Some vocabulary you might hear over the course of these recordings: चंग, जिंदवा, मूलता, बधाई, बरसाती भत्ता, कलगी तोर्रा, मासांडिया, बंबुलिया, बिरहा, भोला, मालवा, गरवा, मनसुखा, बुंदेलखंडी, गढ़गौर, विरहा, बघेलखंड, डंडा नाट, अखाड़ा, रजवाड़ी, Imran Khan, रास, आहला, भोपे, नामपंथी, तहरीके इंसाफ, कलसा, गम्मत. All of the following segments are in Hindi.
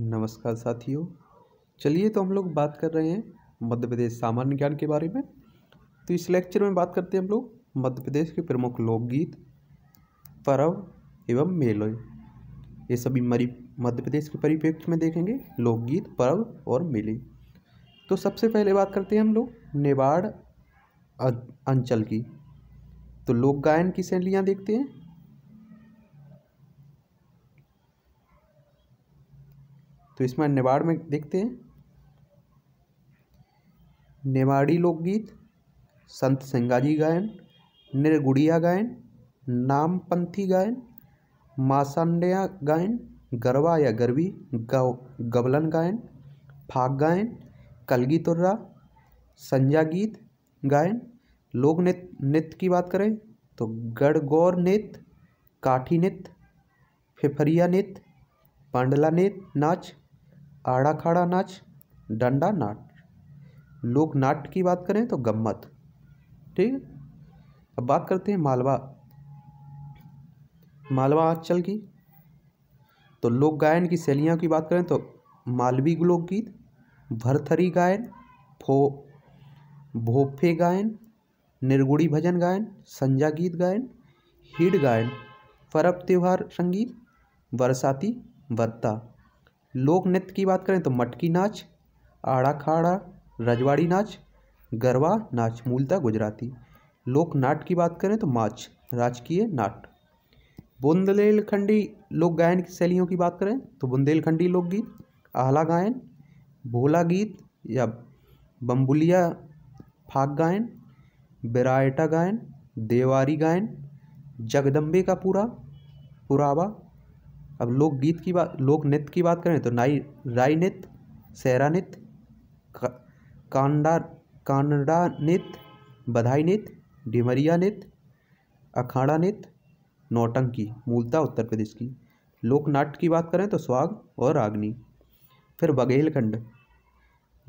नमस्कार साथियों, चलिए तो हम लोग बात कर रहे हैं मध्य प्रदेश सामान्य ज्ञान के बारे में। तो इस लेक्चर में बात करते हैं हम लोग मध्य प्रदेश के प्रमुख लोकगीत, पर्व एवं मेले। ये सभी मध्य प्रदेश के परिप्रेक्ष्य में देखेंगे, लोकगीत, पर्व और मेले। तो सबसे पहले बात करते हैं हम लोग नेवाड़ अंचल की। तो लोक गायन की शैलियाँ देखते हैं। तो इसमें नेवाड़ में देखते हैं नेवाड़ी लोकगीत, संत सिंगाजी गायन, निर्गुड़िया गायन, नामपंथी गायन, मासांडिया गायन, गरवा या गरवी, गवलन गायन, फाग गायन, कलगी तुर्रा, संजा गीत गायन। लोक नृत्य की बात करें तो गढ़गौर नृत्य, काठी नृत्य, फेफरिया नृत्य, पांडला नृत्य नाच, आड़ाखाड़ा नाच, डंडा नाट। लोक नाट्य की बात करें तो गम्मत। ठीक, अब बात करते हैं मालवा अंचल की। तो लोक गायन की शैलियों की बात करें तो मालवी लोकगीत, भरथरी गायन, भोपे गायन, निर्गुड़ी भजन गायन, संजा गीत गायन, हिड गायन, पर्व त्यौहार संगीत, बरसाती वर्ता। लोक नृत्य की बात करें तो मटकी नाच, आड़ाखाड़ा, रजवाड़ी नाच, गरवा नाच, मूलता गुजराती। लोक नाट की बात करें तो माच राजकीय नाट। बुंदेलखंडी लोक गायन की शैलियों की बात करें तो बुंदेलखंडी लोकगीत, आहला गायन, भोला गीत या बम्बुलिया फाग गायन, बिरायटा गायन, देवारी गायन, जगदम्बे का पूरा, पुरावा। अब लोकगीत की बात, लोक नृत्य की बात करें तो राई नृत्य, सहरा नृत्य, कांडा नृत्य, बधाई नृत्य, ढिमरिया नृत्य, अखाड़ा नृत्य, नौटंकी। मूलता उत्तर प्रदेश की। लोक नाट्य की बात करें तो स्वाग और रागनी। फिर बघेलखंड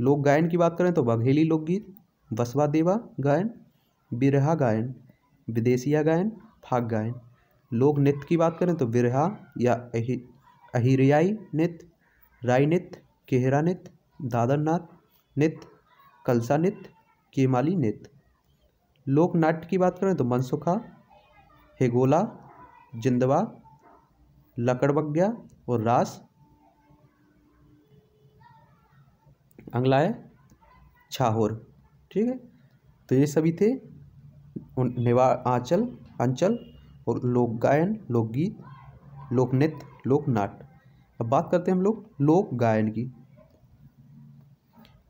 लोक गायन की बात करें तो बघेली लोकगीत, बसवा देवा गायन, बिरहा गायन, विदेशिया गायन, फाग गायन। लोक नृत्य की बात करें तो विरहा या अहिरियाई नृत्य, राई नृत्य, केहरा नृत्य, दादर नाथ नृत्य, कलसा नृत्य, केमाली नृत्य। लोक नाट्य की बात करें तो मनसुखा, हेगोला, जिंदवा, लकड़बग्या और रास अंगलाय, छाहोर। ठीक है, तो ये सभी थे नेवाड़ अंचल और लोक गायन, लोकगीत, लोक नृत्य, लोक नाट्य। अब बात करते हैं हम लोग लोक गायन की।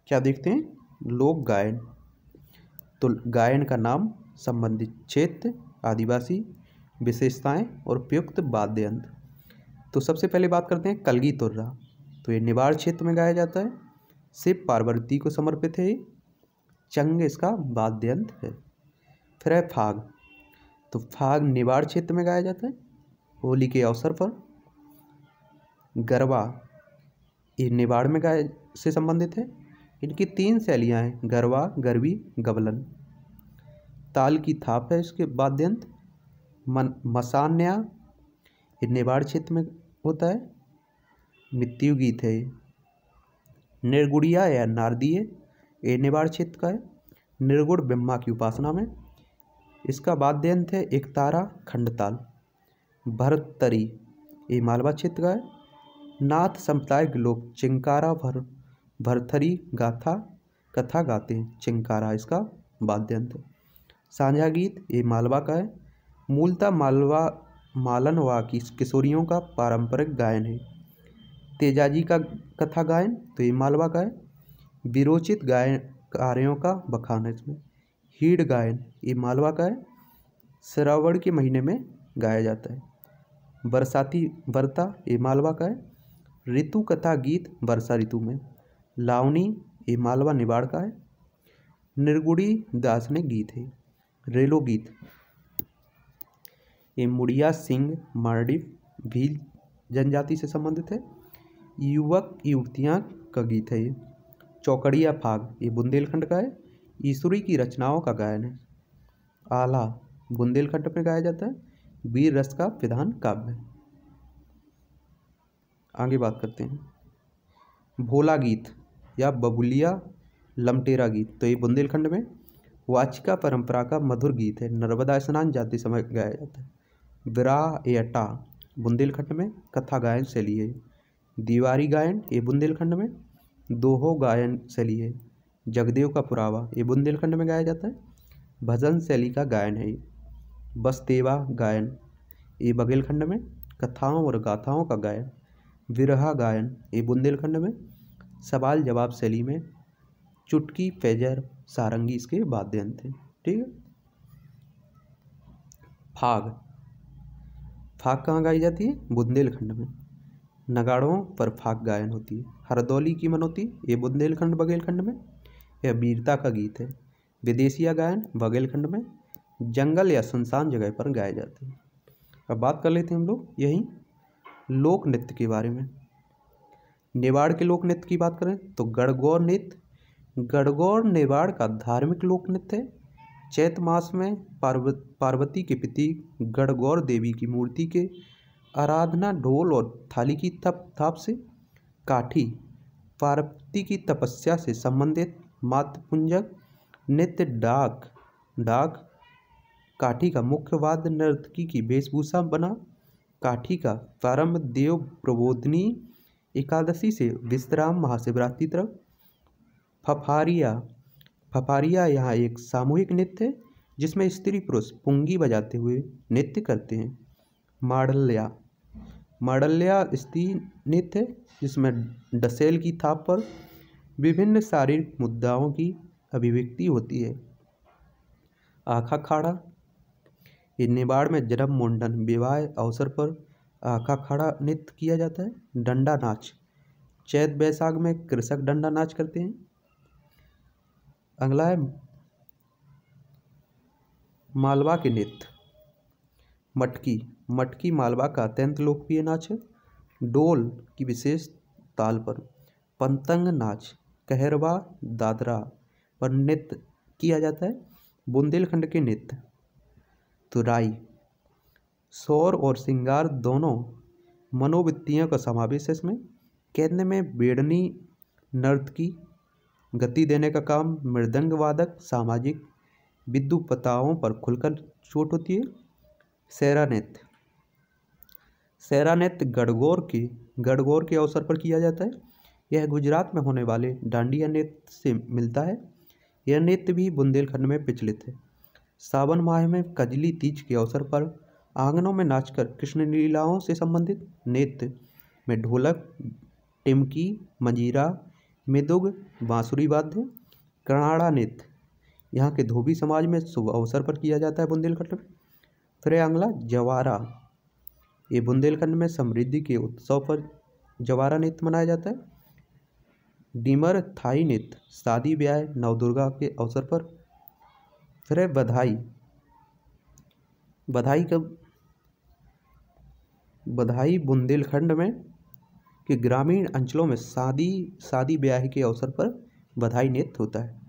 क्या देखते हैं लोक गायन। तो गायन का नाम, संबंधित क्षेत्र, आदिवासी, विशेषताएं और प्रयुक्त वाद्य यंत्र। तो सबसे पहले बात करते हैं कलगी तुर्रा। तो ये निवाड़ क्षेत्र में गाया जाता है। शिव पार्वती को समर्पित है। चंग इसका वाद्य यंत्र है। फिर है फाग। तो फाग निवाड़ क्षेत्र में गाया जाता है, होली के अवसर पर। गरवा ये निवाड़ में गाय से संबंधित है। इनकी 3 शैलियाँ हैं, गरवा, गरवी, गवलन। ताल की थाप है इसके वाद्य यंत्र। मासांडिया ये नेवाड़ क्षेत्र में होता है। मृत्यु गीत है। निर्गुड़िया या नारदीय ये नेवाड़ क्षेत्र का है। निर्गुड़ ब्रह्मा की उपासना में। इसका वाद्य यंत्र है एकतारा, खंडताल। भरथरी ये मालवा क्षेत्र का है। नाथ संप्रदायिक लोग चिंकारा, भरथरी गाथा, कथा गाते हैं। चिंकारा इसका वाद्य यंत्र है। सांझा गीत ये मालवा का है। मूलता मालनवा की किशोरियों का पारंपरिक गायन है। तेजाजी का कथा गायन तो ये मालवा का है। विरोचित गायन कार्यों का बखान है इसमें। हीड गायन ये मालवा का है। श्रावण के महीने में गाया जाता है। बरसाती वर्ता ये मालवा का है। ऋतु कथा गीत वर्षा ऋतु में। लावनी ये मालवा निवाड़ का है। निर्गुड़ी दासने गीत है। रेलो गीत ये मुड़िया, सिंह, मारडी, भील जनजाति से संबंधित है। युवक युवतियाँ का गीत है ये। चौकड़िया फाग ये बुंदेलखंड का है। ईश्वरी की रचनाओं का गायन है। आला बुंदेलखंड में गाया जाता है। वीर रस का विधान काव्य। आगे बात करते हैं भोला गीत या बबुलिया लमटेरा गीत, तो ये बुंदेलखंड में वाचिका परंपरा का मधुर गीत है। नर्मदा स्नान जाते समय गाया जाता है। विरहा एटा बुंदेलखंड में कथा गायन शैली है। दीवारी गायन ये बुंदेलखंड में दोहो गायन शैली है। जगदेव का पुरावा ये बुंदेलखंड में गाया जाता है, भजन शैली का गायन है। बसतेवा गायन ये बघेलखंड में कथाओं और गाथाओं का गायन। विरहा गायन ये बुंदेलखंड में सवाल जवाब शैली में चुटकी पेजर सारंगी इसके वाद्य थे। ठीक है। फाग, फाग कहाँ गाई जाती है? बुंदेलखंड में। नगाड़ों पर फाग गायन होती है। हरदौली की मनोती ये बुंदेलखंड बघेलखंड में, यह वीरता का गीत है। विदेशिया गायन बघेलखंड में जंगल या सुनसान जगह पर गाया जाते हैं। अब बात कर लेते हैं हम लोग यही लोक नृत्य के बारे में। नेवाड़ के लोक नृत्य की बात करें तो गढ़गौर नृत्य, गढ़गौर नेवाड़ का धार्मिक लोक नृत्य है। चैत मास में पार्वती के प्रतीक गढ़गौर देवी की मूर्ति के आराधना ढोल और थाली की थाप से, काठी पार्वती की तपस्या से संबंधित मातपुंजक नृत्य, डाक काठी का मुख्य वाद्य नर्तकी की वेशभूषा बना, काठी का प्रारंभ देव प्रबोधनी एकादशी से विश्राम महाशिवरात्रि तक। फफारिया यहाँ एक सामूहिक नृत्य है जिसमें स्त्री पुरुष पुंगी बजाते हुए नृत्य करते हैं। माडल्या स्त्री नृत्य है जिसमें डसेल की थाप पर विभिन्न शारीरिक मुद्दाओं की अभिव्यक्ति होती है। आड़ाखाड़ा ये नेवाड़ में जन्म मुंडन विवाह अवसर पर आड़ाखाड़ा नृत्य किया जाता है। डंडा नाच चैत बैसाख में कृषक डंडा नाच करते हैं। अगला है मालवा के नृत्य। मटकी मालवा का अत्यंत लोकप्रिय नाच है। डोल की विशेष ताल पर पंतंग नाच कहरवा दादरा पर नृत्य किया जाता है। बुंदेलखंड के नृत्य तुराई शोर और सिंगार दोनों मनोवृत्तियों का समावेश है। इसमें केंद्र में बेड़नी नर्तकी गति देने का काम मृदंग वादक सामाजिक विद्युपताओं पर खुलकर चोट होती है। सैरा नृत्य गढ़गौर के अवसर पर किया जाता है। यह गुजरात में होने वाले डांडिया नृत्य से मिलता है। यह नृत्य भी बुंदेलखंड में प्रचलित है। सावन माह में कजली तीज के अवसर पर आंगनों में नाचकर कृष्ण लीलाओं से संबंधित नृत्य में ढोलक टिमकी मंजीरा मृदुग बांसुरी वाद्य। कर्नाड़ा नृत्य यहाँ के धोबी समाज में शुभ अवसर पर किया जाता है बुंदेलखंड में। फिर आंगला जवारा ये बुंदेलखंड में समृद्धि के उत्सव पर जवारा नृत्य मनाया जाता है। डीमर थाई नृत्य शादी ब्याह नवदुर्गा के अवसर पर। फिर है बधाई बुंदेलखंड में कि ग्रामीण अंचलों में शादी ब्याह के अवसर पर बधाई नृत्य होता है।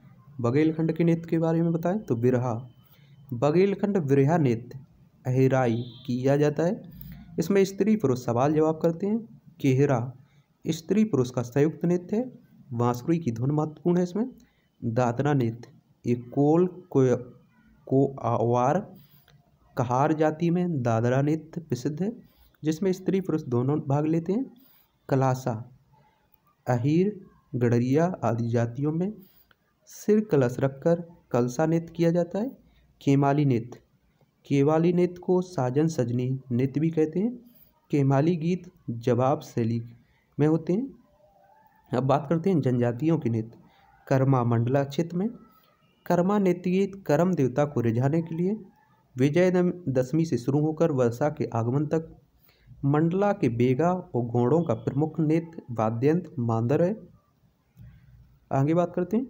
बघेलखंड के नृत्य के बारे में बताएं तो विरहा बघेलखंड विरहा नृत्य अहिराई किया जाता है। इसमें स्त्री पुरुष सवाल जवाब करते हैं। केहरा स्त्री पुरुष का संयुक्त नृत्य है। बांसुरी की धुन महत्वपूर्ण है। इसमें दातना नृत्य ये कोल को आवार कहार जाति में दादरा नृत्य प्रसिद्ध है जिसमें स्त्री पुरुष दोनों भाग लेते हैं। कलासा अहीर गडरिया आदि जातियों में सिर कलश रखकर कलसा नृत्य किया जाता है। केवाली नृत्य को साजन सजनी नृत्य भी कहते हैं। केमाली गीत जवाब शैली में होते हैं। अब बात करते हैं जनजातियों के नृत्य। कर्मा मंडला क्षेत्र में कर्मा नृत्य गीत कर्म देवता को रिझाने के लिए विजयदशमी से शुरू होकर वर्षा के आगमन तक। मंडला के बेगा और घोड़ों का प्रमुख नृत्य वाद्यंत्र मांदर है। आगे बात करते हैं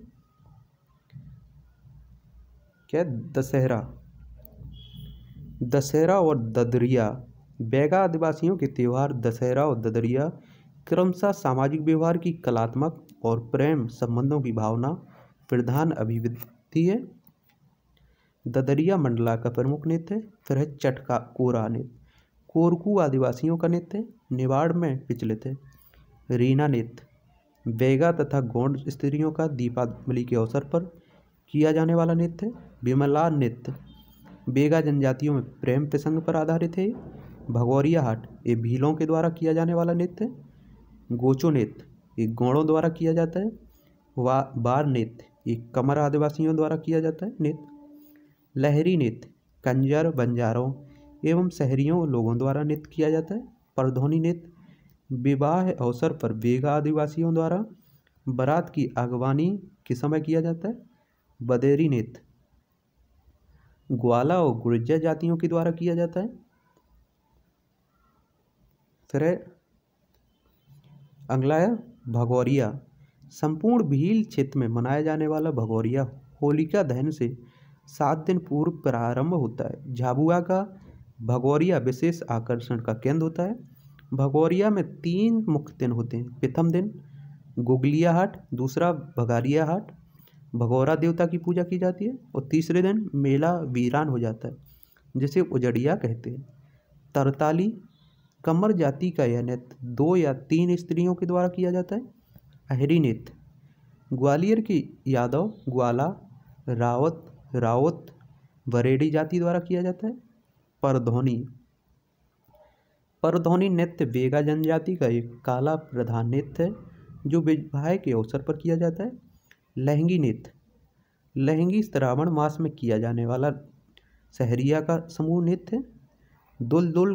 क्या दशहरा और ददरिया। बेगा आदिवासियों के त्यौहार दशहरा और ददरिया क्रमशः सामाजिक व्यवहार की कलात्मक और प्रेम संबंधों की भावना प्रधान अभिव्यक्ति है। ददरिया मंडला का प्रमुख नृत्य है। फिर है चटका कोरा नृत्य कोरकू आदिवासियों का नृत्य नेवाड़ में प्रचलित है। रीना नृत्य बैगा तथा गोंड स्त्रियों का दीपावली के अवसर पर किया जाने वाला नृत्य विमला नृत्य। बैगा जनजातियों में प्रेम प्रसंग पर आधारित है। भगौरिया हाट ये भीलों के द्वारा किया जाने वाला नृत्य। गोचो नृत्य ये गौड़ों द्वारा किया जाता है। बार नृत्य ये कमर आदिवासियों द्वारा किया जाता है नृत्य। लहरी नृत्य कंजर बंजारों एवं शहरियों लोगों द्वारा नृत्य किया जाता है। परधोनी नृत्य विवाह अवसर पर बेगा आदिवासियों द्वारा बारात की अगवानी के समय किया जाता है। बदेरी नृत्य ग्वाला और गुर्जर जातियों के द्वारा किया जाता है। फिर अगला है भगौरिया। संपूर्ण भील क्षेत्र में मनाया जाने वाला भगौरिया होलिका दहन से 7 दिन पूर्व प्रारंभ होता है। झाबुआ का भगौरिया विशेष आकर्षण का केंद्र होता है। भगौरिया में 3 मुख्य दिन होते हैं। प्रथम दिन गुगलिया हाट, दूसरा भगारिया हाट, भगौरा देवता की पूजा की जाती है, और तीसरे दिन मेला वीरान हो जाता है जिसे उजड़िया कहते हैं। तरताली कमर जाति का यह नृत्य 2 या 3 स्त्रियों के द्वारा किया जाता है। अहरी नृत्य ग्वालियर की यादव ग्वाला रावत रावत वरेडी जाति द्वारा किया जाता है। परधोनी परधोनी नृत्य बेगा जनजाति का एक काला प्रधान नृत्य है जो विवाह के अवसर पर किया जाता है। लहंगी नृत्य लहंगी श्रावण मास में किया जाने वाला सहरिया का समूह नृत्य है। दुलदुल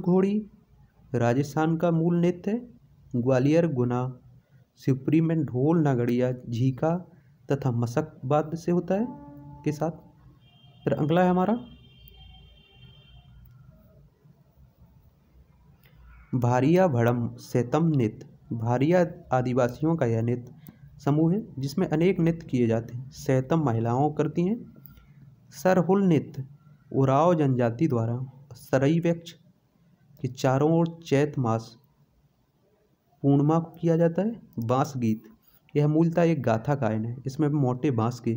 घोड़ी राजस्थान का मूल नृत्य है। ग्वालियर गुना शिवपुरी में ढोल नगड़िया झीका तथा मशक वाद्य से होता है के साथ। फिर अगला है हमारा भारिया भड़म सैतम नृत्य। भारिया आदिवासियों का यह नृत्य समूह है जिसमें अनेक नृत्य किए जाते हैं। सैतम महिलाओं करती हैं। सरहुल नृत्य उराव जनजाति द्वारा सरई वृक्ष के चारों ओर चैत मास पूर्णिमा को किया जाता है। बांस गीत यह मूलता एक गाथा गायन है। इसमें मोटे बांस के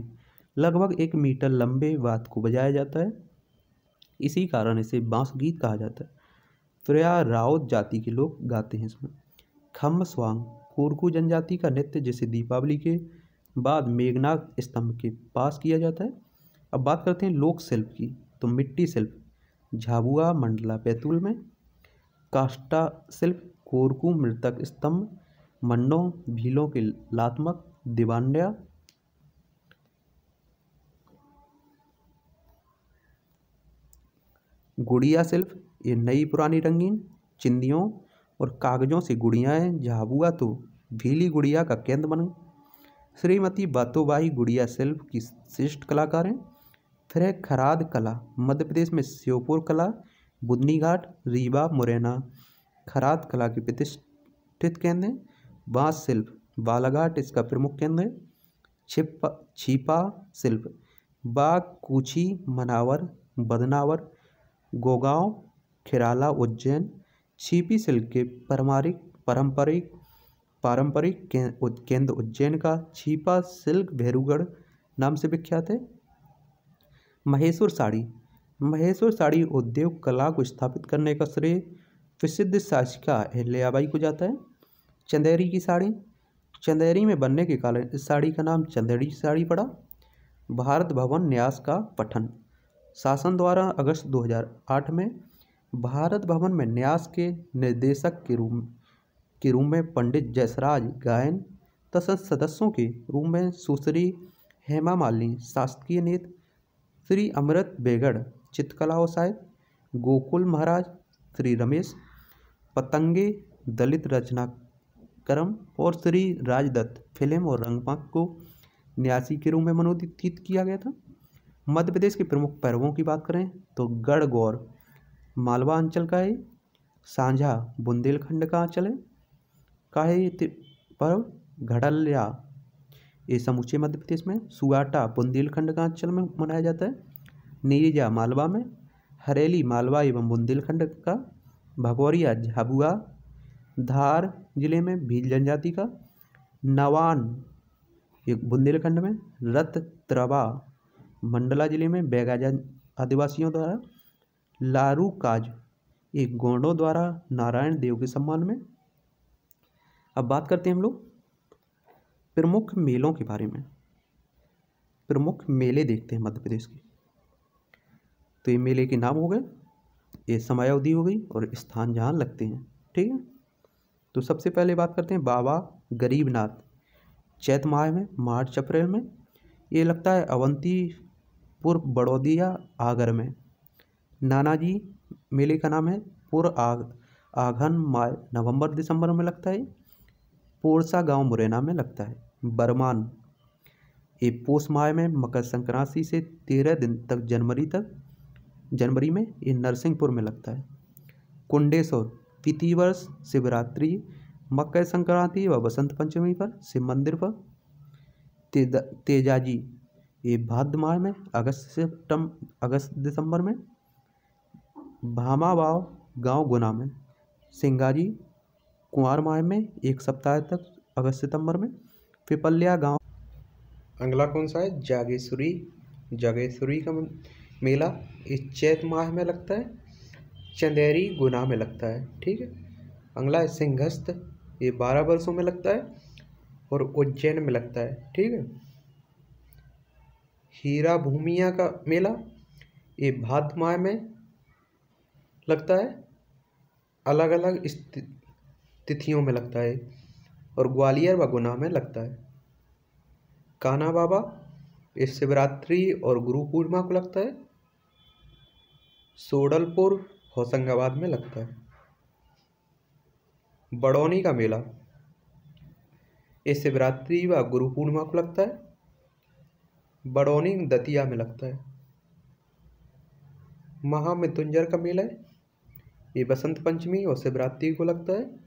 लगभग 1 मीटर लंबे वाद्य को बजाया जाता है, इसी कारण इसे बांस गीत कहा जाता है। फ्रया राउत जाति के लोग गाते हैं इसमें। खम्ब स्वांग कोरकू जनजाति का नृत्य जिसे दीपावली के बाद मेघनाथ स्तंभ के पास किया जाता है। अब बात करते हैं लोक शिल्प की, तो मिट्टी शिल्प झाबुआ मंडला बैतूल में, काष्टा शिल्प कोरकू मृतक स्तंभ मंडों भीलों के लात्मक दिवांड्या। गुड़िया शिल्प ये नई पुरानी रंगीन चिंदियों और कागजों से गुड़ियाएँ झाबुआ तो भीली गुड़िया का केंद्र बने। श्रीमती बातोबाई गुड़िया शिल्प की श्रेष्ठ कलाकार हैं। फिर है खराद कला। मध्य प्रदेश में श्योपुर कला बुदनी घाट रीवा मुरैना खराद कला के प्रतिष्ठित केंद्र हैं। बाँस शिल्प बालाघाट इसका प्रमुख केंद्र है। छिपा शिल्प बाग कूछी मनावर बदनावर गोगांव खिराला उज्जैन। छिपी शिल्प के पारंपरिक केंद्र उज्जैन का छिपा शिल्प भैरूगढ़ नाम से विख्यात है। महेश्वर साड़ी उद्योग कला को स्थापित करने का श्रेय प्रसिद्ध शासिका अहिल्याबाई को जाता है। चंदेरी की साड़ी चंदेरी में बनने के कारण इस साड़ी का नाम चंदेरी साड़ी पड़ा। भारत भवन न्यास का पठन शासन द्वारा अगस्त 2008 में भारत भवन में न्यास के निर्देशक के रूप में पंडित जसराज गायन तथा सदस्यों के रूप में सुश्री हेमा मालिनी शासकीय नेत्र श्री अमृत बेगड़ चित्रकला और साहित्य गोकुल महाराज श्री रमेश पतंगे दलित रचनाक्रम और श्री राजदत्त फिल्म और रंगमंच को न्यासी के रूप में मनोनीत किया गया था। मध्य प्रदेश के प्रमुख पर्वों की बात करें तो गढ़गौर मालवा अंचल का है। सांजा बुंदेलखंड का अंचल है पर्व। घड़लिया ये समूचे मध्य प्रदेश में। सुआटा बुंदेलखंड का अंचल में मनाया जाता है। नीरजा मालवा में। हरेली मालवा एवं बुंदेलखंड का। भगौरिया झाबुआ धार जिले में भील जनजाति का। नवान बुंदेलखंड में। रत त्रवा मंडला जिले में बैगा जन आदिवासियों द्वारा। लारू काज एक गोंडों द्वारा नारायण देव के सम्मान में। अब बात करते हैं हम लोग प्रमुख मेलों के बारे में। प्रमुख मेले देखते हैं मध्य प्रदेश के, तो ये मेले के नाम हो गए, ये समयावधि हो गई और स्थान जहाँ लगते हैं। ठीक है, तो सबसे पहले बात करते हैं बाबा गरीबनाथ। चैत माह में, मार्च अप्रैल में ये लगता है अवंतीपुर बड़ौदिया आगर में। नानाजी मेले का नाम है पुर आघन माह, नवंबर दिसंबर में लगता है। पोरसा गांव मुरैना में लगता है। बरमान ये पोष माह में, मकर संक्रांति से 13 दिन तक जनवरी में ये नरसिंहपुर में लगता है। कुंडेश्वर प्रतिवर्ष शिवरात्रि, मकर संक्रांति व बसंत पंचमी पर शिव मंदिर पर। तेजाजी ये भाद्र माह में, अगस्त दिसंबर में। भामाबाव गांव गुना में। सिंगाजी कुंवार माह में, एक सप्ताह तक अगस्त सितंबर में। पिपल्या गांव। अगला कौन सा है? जागेश्वरी। जागेश्वरी का मेला इस चैत माह में लगता है। चंदेरी गुना में लगता है। ठीक है, अगला है सिंहस्थ, ये 12 वर्षों में लगता है और उज्जैन में लगता है। ठीक है, हीरा भूमिया का मेला ये भाद्र माह में लगता है, अलग अलग तिथियों में लगता है और ग्वालियर व गुना में लगता है। कान्हा बाबा इस शिवरात्रि और गुरु पूर्णिमा को लगता है। सोडलपुर होशंगाबाद में लगता है। बड़ौनी का मेला इस शिवरात्रि व गुरु पूर्णिमा को लगता है। बड़ौनी दतिया में लगता है। महामृत्युंजय का मेला है, ये बसंत पंचमी और शिवरात्रि को लगता है।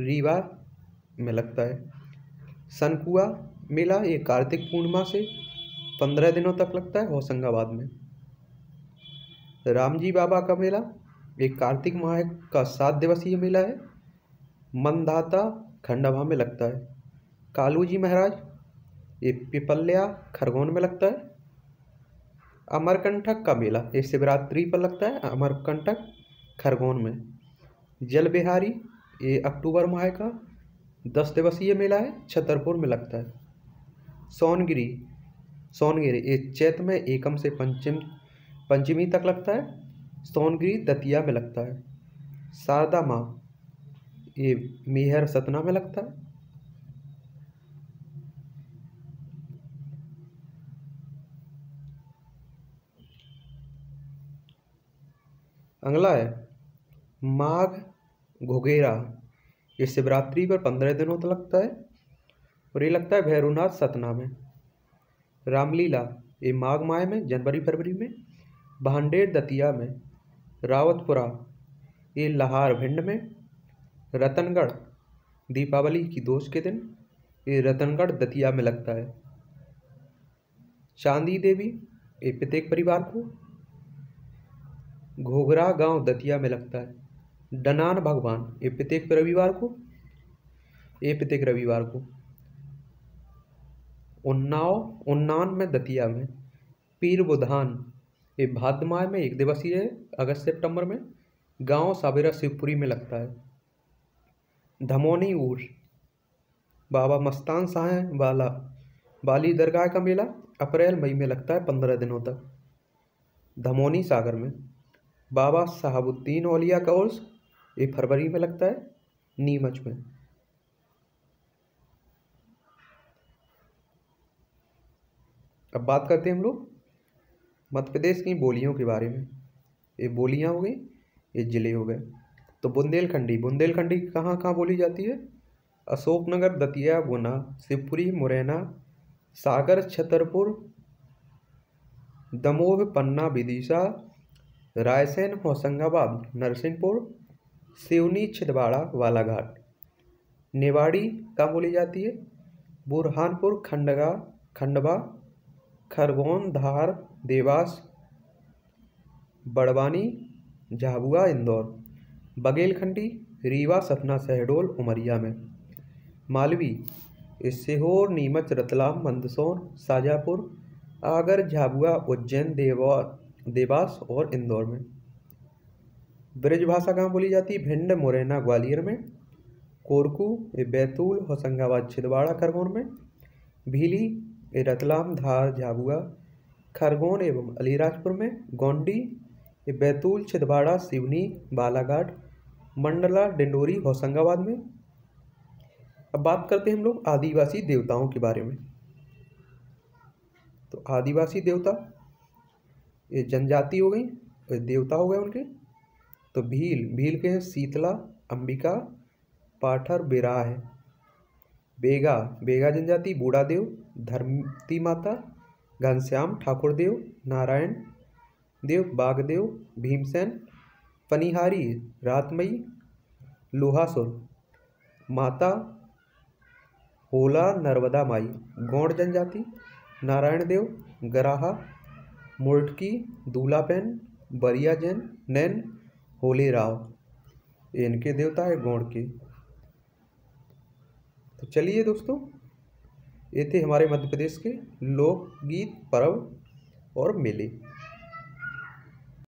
रीवा में लगता है। सनकुआ मेला ये कार्तिक पूर्णिमा से 15 दिनों तक लगता है होशंगाबाद में। रामजी बाबा का मेला ये कार्तिक माह का 7 दिवसीय मेला है। मनधाता खंडवा में लगता है। कालू जी महाराज ये पिपल्या खरगोन में लगता है। अमरकंटक का मेला ये शिवरात्रि पर लगता है, अमरकंटक खरगोन में। जल बिहारी ये अक्टूबर माह का 10 दिवसीय मेला है, छतरपुर में लगता है। सोनगिरी ये चैत में एकम से पंचमी तक लगता है। सोनगिरी दतिया में लगता है। शारदा माँ ये मेहर सतना में लगता है। अगला है माघ घुघेरा, ये शिवरात्रि पर 15 दिनों तक लगता है और ये लगता है भैरवनाथ सतना में। रामलीला ये माघ माह में, जनवरी फरवरी में। भांडेर दतिया में। रावतपुरा ये लाहार भिंड में। रतनगढ़ दीपावली की दोष के दिन ये रतनगढ़ दतिया में लगता है। चांदी देवी ये प्रत्येक परिवार को घोघरा गांव दतिया में लगता है। डनान भगवान ये प्रत्येक रविवार को, उन्नाव में दतिया में। पीर बुधान ये भाद्र माह में 1 दिवसीय है, अगस्त सितंबर में। गांव साबेरा शिवपुरी में लगता है। धमोनी ऊर बाबा मस्तान शाह वाला बाली दरगाह का मेला अप्रैल मई में लगता है, 15 दिनों तक। धमोनी सागर में। बाबा साहबुद्दीन औलिया का उर्स ये फरवरी में लगता है, नीमच में। अब बात करते हैं हम लोग मध्य प्रदेश की बोलियों के बारे में। ये बोलियाँ हो गई, ये जिले हो गए। तो बुंदेलखंडी कहाँ कहाँ बोली जाती है? अशोकनगर दतिया गुना शिवपुरी मुरैना सागर छतरपुर दमोह पन्ना विदिशा रायसेन होशंगाबाद नरसिंहपुर सिवनी छिंदवाड़ा बालाघाट। नेवाड़ी कहाँ बोली जाती है? बुरहानपुर खंडवा खरगोन धार देवास बड़वानी झाबुआ इंदौर। बघेलखंडी रीवा सतना शहडोल उमरिया में। मालवी सीहोर नीमच रतलाम मंदसौर शाजापुर आगर झाबुआ उज्जैन देवास और इंदौर में। ब्रजभाषा कहाँ बोली जाती है? भिंड मुरैना ग्वालियर में। कोरकू ए बैतूल होशंगाबाद छिंदवाड़ा खरगोन में, भीली ए रतलाम धार झाबुआ खरगोन एवं अलीराजपुर में, गोंडी ए बैतूल छिंदवाड़ा सिवनी बालाघाट मंडला डिंडोरी होशंगाबाद में। अब बात करते हैं हम लोग आदिवासी देवताओं के बारे में। तो आदिवासी देवता ये जनजाति हो गई और देवता हो गए उनके। तो भील के हैं शीतला अंबिका पाठर बिरहा है, बेगा जनजाति बूढ़ा देव धरती माता घनश्याम ठाकुर देव नारायण देव बागदेव भीमसेन फनिहारी रातमई लोहासुर माता होला नर्मदा माई। गौड़ जनजाति नारायण देव गराहा मुर्टकी दूलापैन बरिया जैन नैन होले राव, इनके देवता है गौड़ के। तो चलिए दोस्तों, ये थे हमारे मध्य प्रदेश के लोकगीत पर्व और मेले।